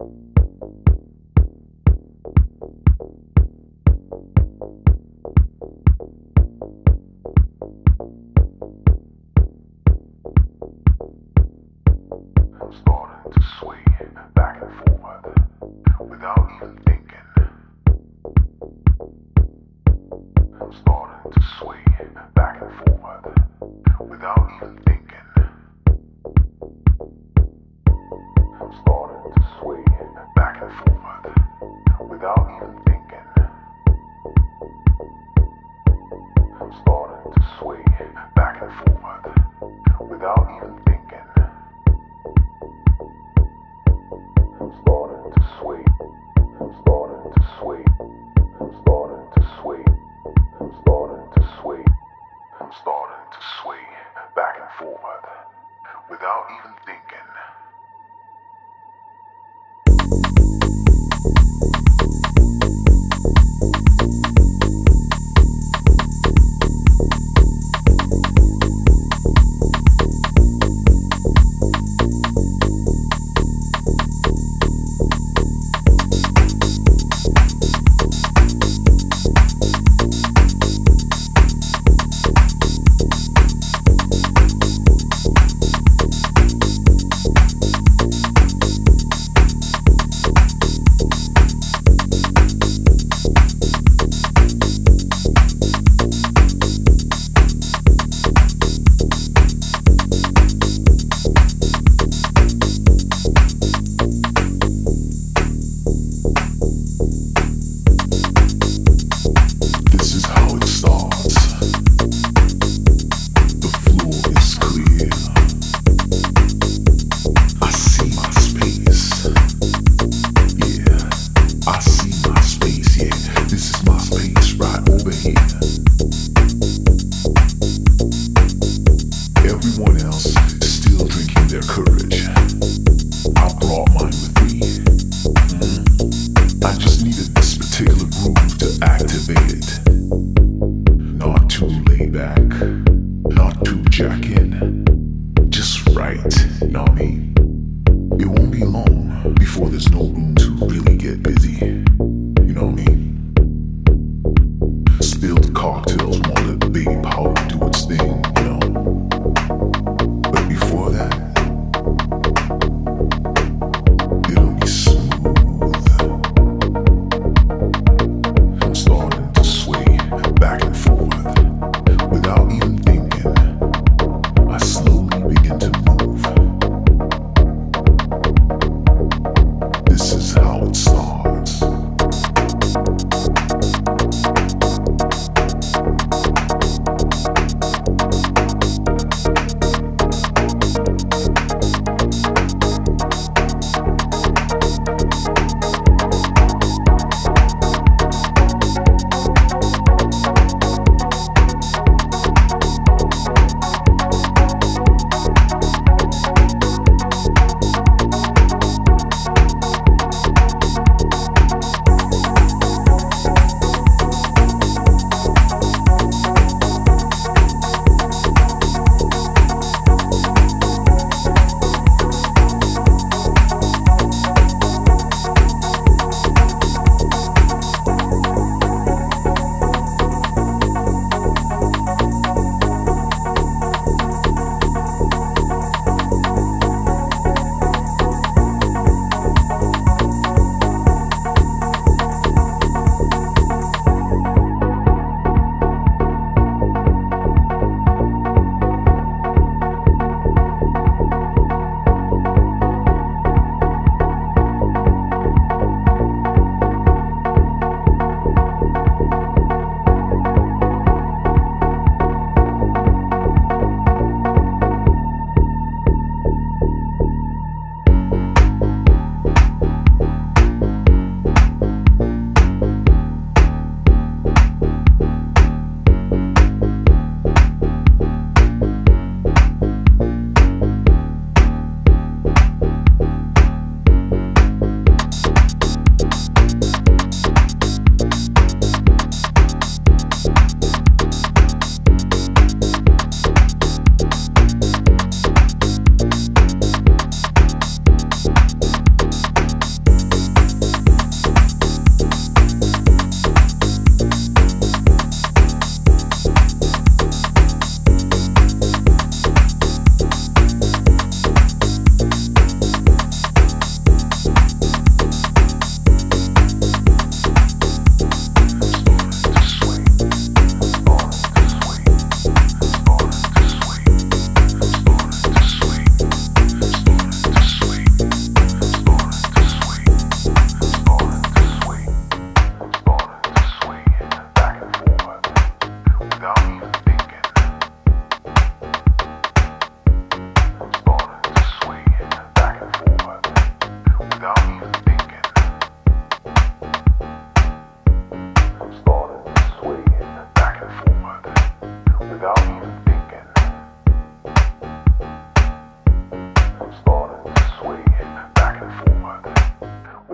Starting to sway back and forward without even thinking. I'm starting to sway back and forward without even thinking. I'm starting to sway back and forward without even thinking. I'm starting to sway back and forward without even thinking. I'm starting to sway back and forward without even thinking. This is how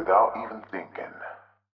without even thinking.